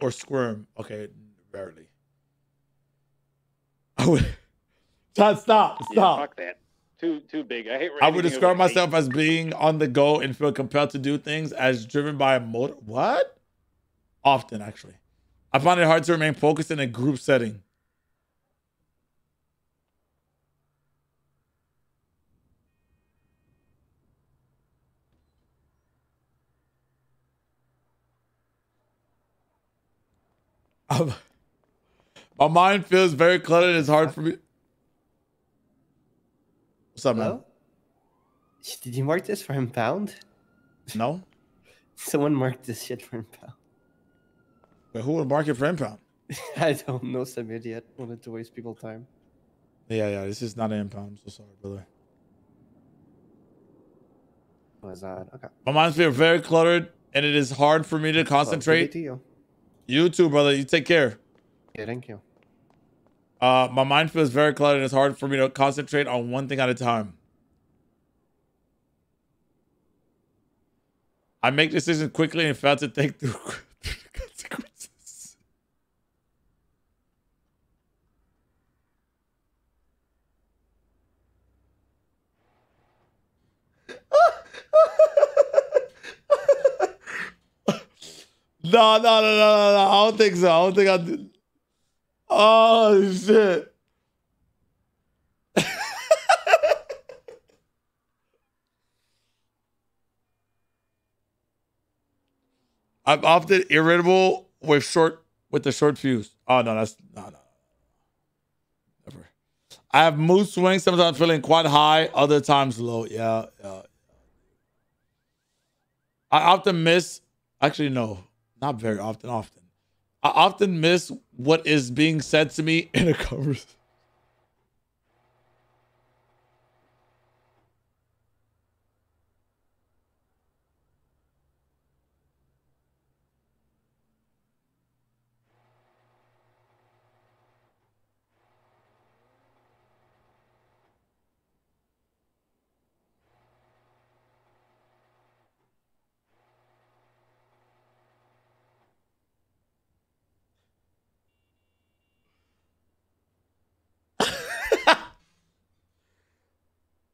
or squirm. Okay, barely. I would. Todd, stop. Yeah, fuck that. Too big. I hate. I would describe myself as being on the go and feel compelled to do things as driven by a motor. What? Often, actually, I find it hard to remain focused in a group setting. My mind feels very cluttered. It's hard for me. What's up, man? Did you mark this for impound? No. Someone marked this shit for impound. But who would mark it for impound? I don't know. Some idiot wanted to waste people's time. Yeah. This is not an impound. I'm so sorry, brother. Was that okay? My mind feels very cluttered, and it is hard for me to concentrate. You too, brother. You take care. Yeah, thank you. My mind feels very cluttered, and it's hard for me to concentrate on one thing at a time. I make decisions quickly and fail to think through consequences. No. I don't think so. I don't think I do. Oh, shit. I'm often irritable with a short fuse. Oh, no, that's no. Never. I have mood swings, sometimes feeling quite high, other times low. Yeah. I often miss, actually, no. Not very often. I often miss what is being said to me in a conversation.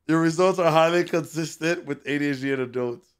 Your results are highly consistent with ADHD in adults.